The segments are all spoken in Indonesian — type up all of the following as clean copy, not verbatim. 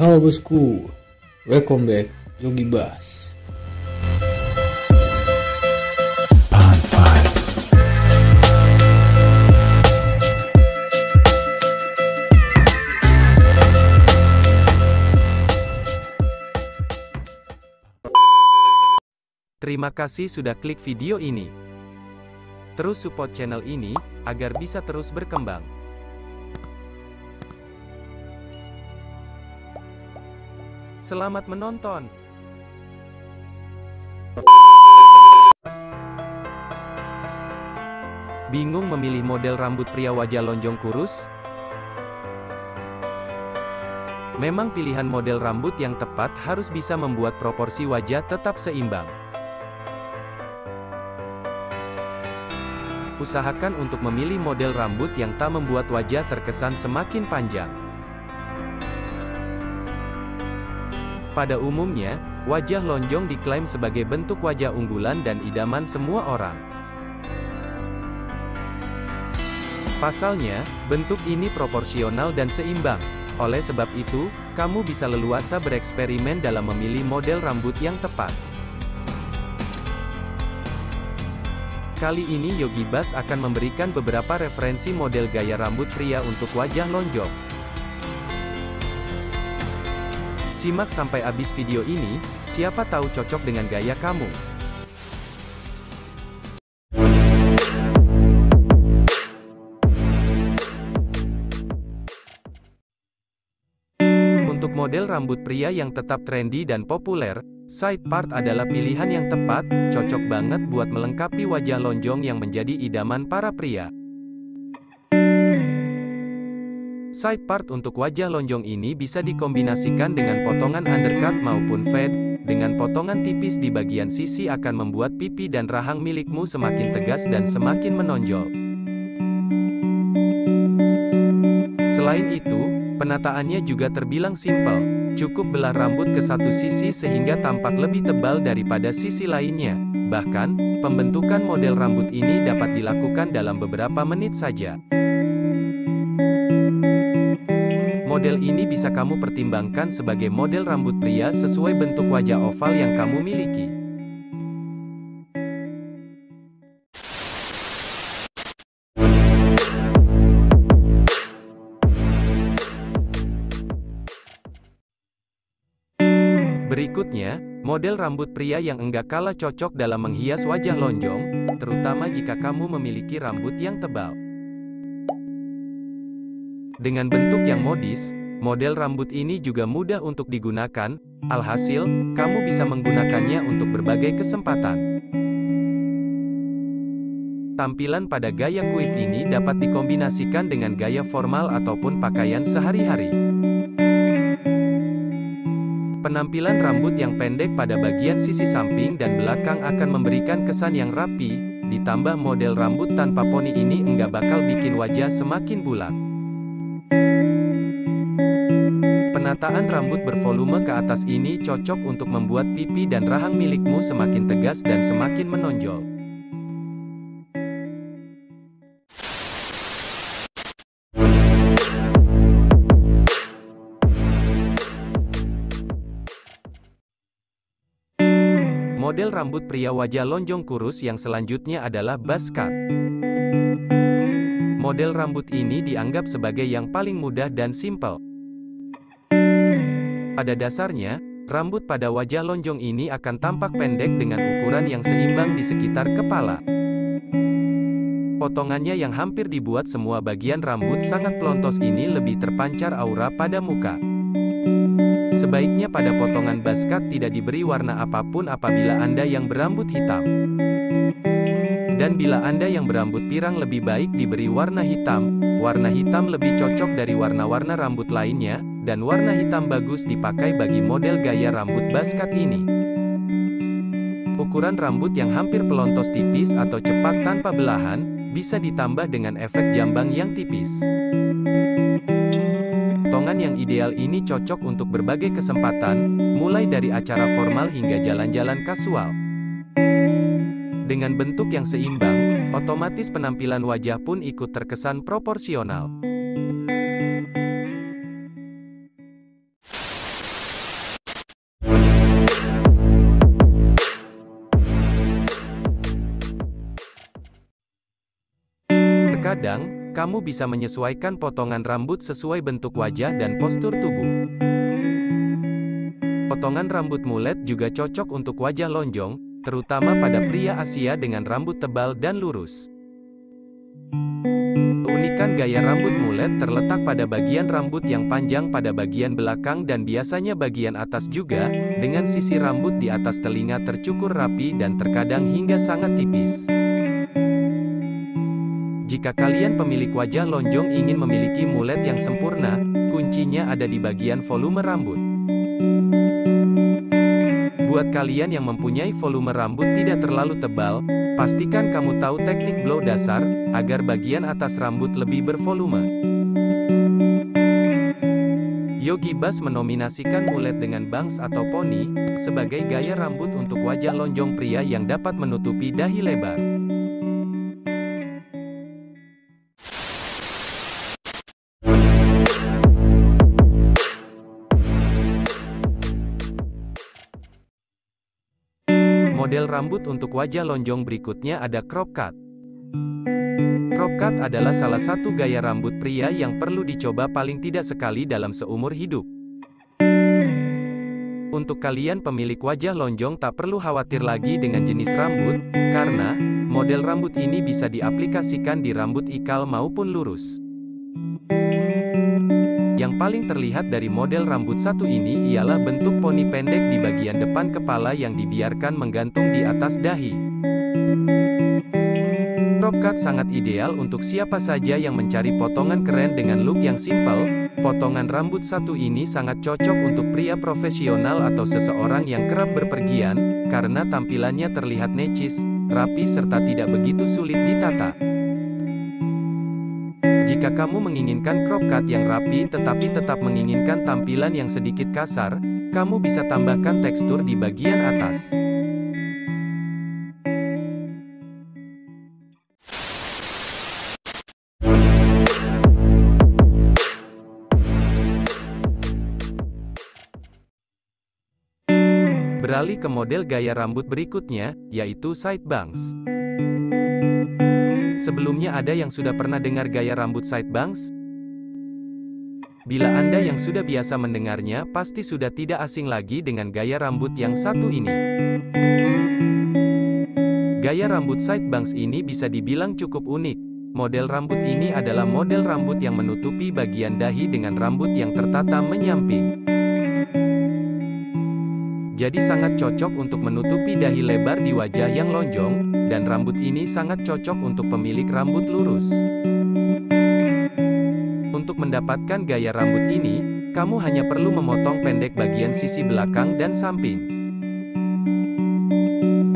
Halo bosku, welcome back Yogi Bas. Terima kasih sudah klik video ini. Terus support channel ini agar bisa terus berkembang. Selamat menonton. Bingung memilih model rambut pria wajah lonjong kurus? Memang pilihan model rambut yang tepat harus bisa membuat proporsi wajah tetap seimbang. Usahakan untuk memilih model rambut yang tak membuat wajah terkesan semakin panjang. Pada umumnya, wajah lonjong diklaim sebagai bentuk wajah unggulan dan idaman semua orang. Pasalnya, bentuk ini proporsional dan seimbang. Oleh sebab itu, kamu bisa leluasa bereksperimen dalam memilih model rambut yang tepat. Kali ini Yogi Bas akan memberikan beberapa referensi model gaya rambut pria untuk wajah lonjong. Simak sampai habis video ini, siapa tahu cocok dengan gaya kamu. Untuk model rambut pria yang tetap trendy dan populer, side part adalah pilihan yang tepat, cocok banget buat melengkapi wajah lonjong yang menjadi idaman para pria. Side part untuk wajah lonjong ini bisa dikombinasikan dengan potongan undercut maupun fade. Dengan potongan tipis di bagian sisi akan membuat pipi dan rahang milikmu semakin tegas dan semakin menonjol. Selain itu, penataannya juga terbilang simpel. Cukup belah rambut ke satu sisi sehingga tampak lebih tebal daripada sisi lainnya. Bahkan, pembentukan model rambut ini dapat dilakukan dalam beberapa menit saja. Model ini bisa kamu pertimbangkan sebagai model rambut pria sesuai bentuk wajah oval yang kamu miliki. Berikutnya, model rambut pria yang enggak kalah cocok dalam menghias wajah lonjong, terutama jika kamu memiliki rambut yang tebal. Dengan bentuk yang modis, model rambut ini juga mudah untuk digunakan. Alhasil, kamu bisa menggunakannya untuk berbagai kesempatan. Tampilan pada gaya kuif ini dapat dikombinasikan dengan gaya formal ataupun pakaian sehari-hari. Penampilan rambut yang pendek pada bagian sisi samping dan belakang akan memberikan kesan yang rapi, ditambah model rambut tanpa poni ini enggak bakal bikin wajah semakin bulat. Penataan rambut bervolume ke atas ini cocok untuk membuat pipi dan rahang milikmu semakin tegas dan semakin menonjol. Model rambut pria wajah lonjong kurus yang selanjutnya adalah buzz cut. Model rambut ini dianggap sebagai yang paling mudah dan simpel. Pada dasarnya, rambut pada wajah lonjong ini akan tampak pendek dengan ukuran yang seimbang di sekitar kepala. Potongannya yang hampir dibuat semua bagian rambut sangat pelontos ini lebih terpancar aura pada muka. Sebaiknya pada potongan buzz cut tidak diberi warna apapun apabila Anda yang berambut hitam. Dan bila Anda yang berambut pirang lebih baik diberi warna hitam. Warna hitam lebih cocok dari warna-warna rambut lainnya. Dan warna hitam bagus dipakai bagi model gaya rambut buzz cut ini. Ukuran rambut yang hampir pelontos tipis atau cepat tanpa belahan, bisa ditambah dengan efek jambang yang tipis. Potongan yang ideal ini cocok untuk berbagai kesempatan, mulai dari acara formal hingga jalan-jalan kasual. Dengan bentuk yang seimbang, otomatis penampilan wajah pun ikut terkesan proporsional. Kadang, kamu bisa menyesuaikan potongan rambut sesuai bentuk wajah dan postur tubuh. Potongan rambut mulet juga cocok untuk wajah lonjong, terutama pada pria Asia dengan rambut tebal dan lurus. Keunikan gaya rambut mulet terletak pada bagian rambut yang panjang pada bagian belakang dan biasanya bagian atas juga, dengan sisi rambut di atas telinga tercukur rapi dan terkadang hingga sangat tipis. Jika kalian pemilik wajah lonjong ingin memiliki mulet yang sempurna, kuncinya ada di bagian volume rambut. Buat kalian yang mempunyai volume rambut tidak terlalu tebal, pastikan kamu tahu teknik blow dasar, agar bagian atas rambut lebih bervolume. Yogi Bas menominasikan mulet dengan bangs atau poni, sebagai gaya rambut untuk wajah lonjong pria yang dapat menutupi dahi lebar. Model rambut untuk wajah lonjong berikutnya ada crop cut. Crop cut adalah salah satu gaya rambut pria yang perlu dicoba paling tidak sekali dalam seumur hidup. Untuk kalian pemilik wajah lonjong tak perlu khawatir lagi dengan jenis rambut, karena model rambut ini bisa diaplikasikan di rambut ikal maupun lurus. Yang paling terlihat dari model rambut satu ini ialah bentuk poni pendek di bagian depan kepala yang dibiarkan menggantung di atas dahi. Crop cut sangat ideal untuk siapa saja yang mencari potongan keren dengan look yang simple. Potongan rambut satu ini sangat cocok untuk pria profesional atau seseorang yang kerap berpergian, karena tampilannya terlihat necis, rapi serta tidak begitu sulit ditata. Jika kamu menginginkan crop cut yang rapi tetapi tetap menginginkan tampilan yang sedikit kasar, kamu bisa tambahkan tekstur di bagian atas. Beralih ke model gaya rambut berikutnya, yaitu side bangs. Sebelumnya ada yang sudah pernah dengar gaya rambut side bangs? Bila Anda yang sudah biasa mendengarnya, pasti sudah tidak asing lagi dengan gaya rambut yang satu ini. Gaya rambut side bangs ini bisa dibilang cukup unik. Model rambut ini adalah model rambut yang menutupi bagian dahi dengan rambut yang tertata menyamping. Jadi sangat cocok untuk menutupi dahi lebar di wajah yang lonjong, dan rambut ini sangat cocok untuk pemilik rambut lurus. Untuk mendapatkan gaya rambut ini, kamu hanya perlu memotong pendek bagian sisi belakang dan samping.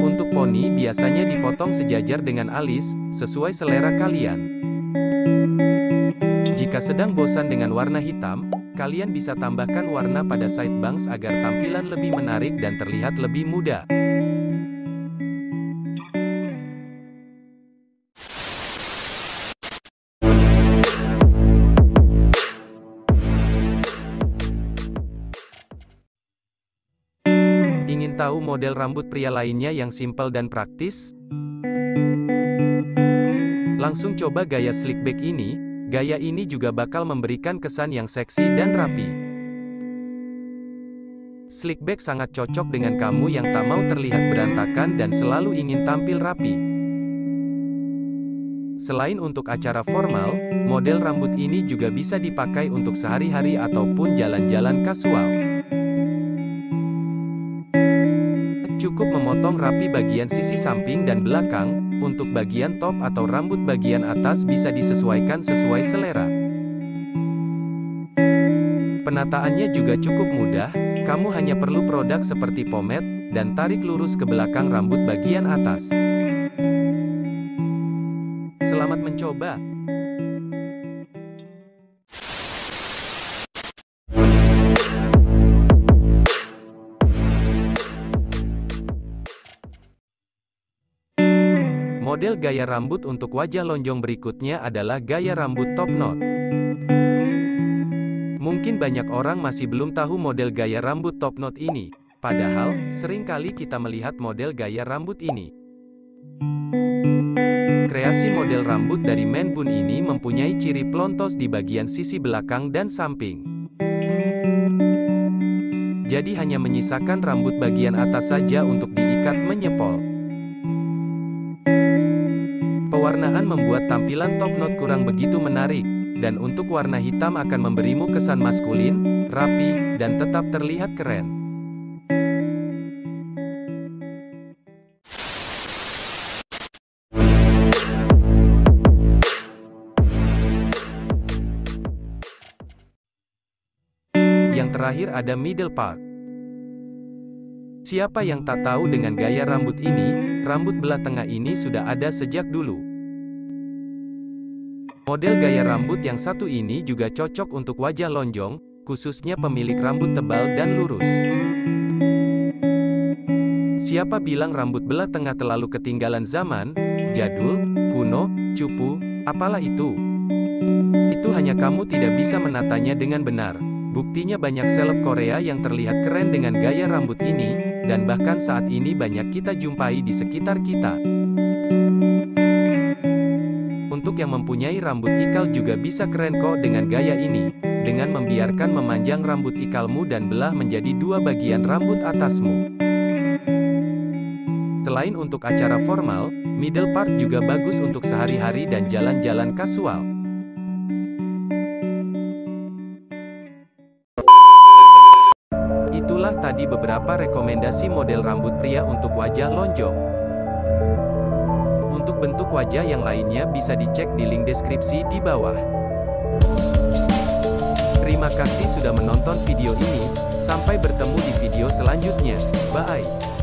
Untuk poni biasanya dipotong sejajar dengan alis, sesuai selera kalian. Jika sedang bosan dengan warna hitam, kalian bisa tambahkan warna pada side bangs agar tampilan lebih menarik dan terlihat lebih muda. Ingin tahu model rambut pria lainnya yang simpel dan praktis? Langsung coba gaya slick back ini. Gaya ini juga bakal memberikan kesan yang seksi dan rapi. Slick back sangat cocok dengan kamu yang tak mau terlihat berantakan dan selalu ingin tampil rapi. Selain untuk acara formal, model rambut ini juga bisa dipakai untuk sehari-hari ataupun jalan-jalan kasual. Cukup memotong rapi bagian sisi samping dan belakang. Untuk bagian top atau rambut bagian atas bisa disesuaikan sesuai selera. Penataannya juga cukup mudah, kamu hanya perlu produk seperti pomade, dan tarik lurus ke belakang rambut bagian atas. Selamat mencoba! Model gaya rambut untuk wajah lonjong berikutnya adalah gaya rambut top knot. Mungkin banyak orang masih belum tahu model gaya rambut top knot ini, padahal seringkali kita melihat model gaya rambut ini. Kreasi model rambut dari Man Bun ini mempunyai ciri plontos di bagian sisi belakang dan samping. Jadi hanya menyisakan rambut bagian atas saja untuk diikat menyepol. Pewarnaan membuat tampilan top note kurang begitu menarik, dan untuk warna hitam akan memberimu kesan maskulin, rapi, dan tetap terlihat keren. Yang terakhir ada middle part. Siapa yang tak tahu dengan gaya rambut ini, rambut belah tengah ini sudah ada sejak dulu. Model gaya rambut yang satu ini juga cocok untuk wajah lonjong, khususnya pemilik rambut tebal dan lurus. Siapa bilang rambut belah tengah terlalu ketinggalan zaman, jadul, kuno, cupu, apalah itu? Itu hanya kamu tidak bisa menatanya dengan benar. Buktinya banyak seleb Korea yang terlihat keren dengan gaya rambut ini, dan bahkan saat ini banyak kita jumpai di sekitar kita. Untuk yang mempunyai rambut ikal juga bisa keren kok dengan gaya ini, dengan membiarkan memanjang rambut ikalmu dan belah menjadi dua bagian rambut atasmu. Selain untuk acara formal, middle part juga bagus untuk sehari-hari dan jalan-jalan kasual. Itulah tadi beberapa rekomendasi model rambut pria untuk wajah lonjong. Untuk bentuk wajah yang lainnya bisa dicek di link deskripsi di bawah. Terima kasih sudah menonton video ini, sampai bertemu di video selanjutnya. Bye!